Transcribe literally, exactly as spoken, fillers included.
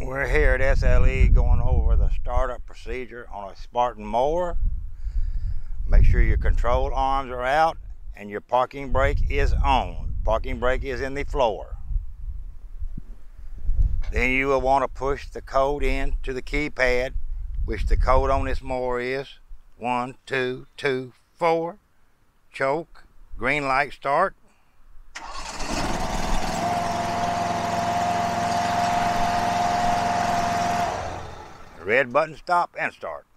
We're here at S L E going over the startup procedure on a Spartan mower. Make sure your control arms are out and your parking brake is on. Parking brake is in the floor. Then you will want to push the code in to the keypad, which the code on this mower is one two two four. Choke, green light start. Red button stop and start.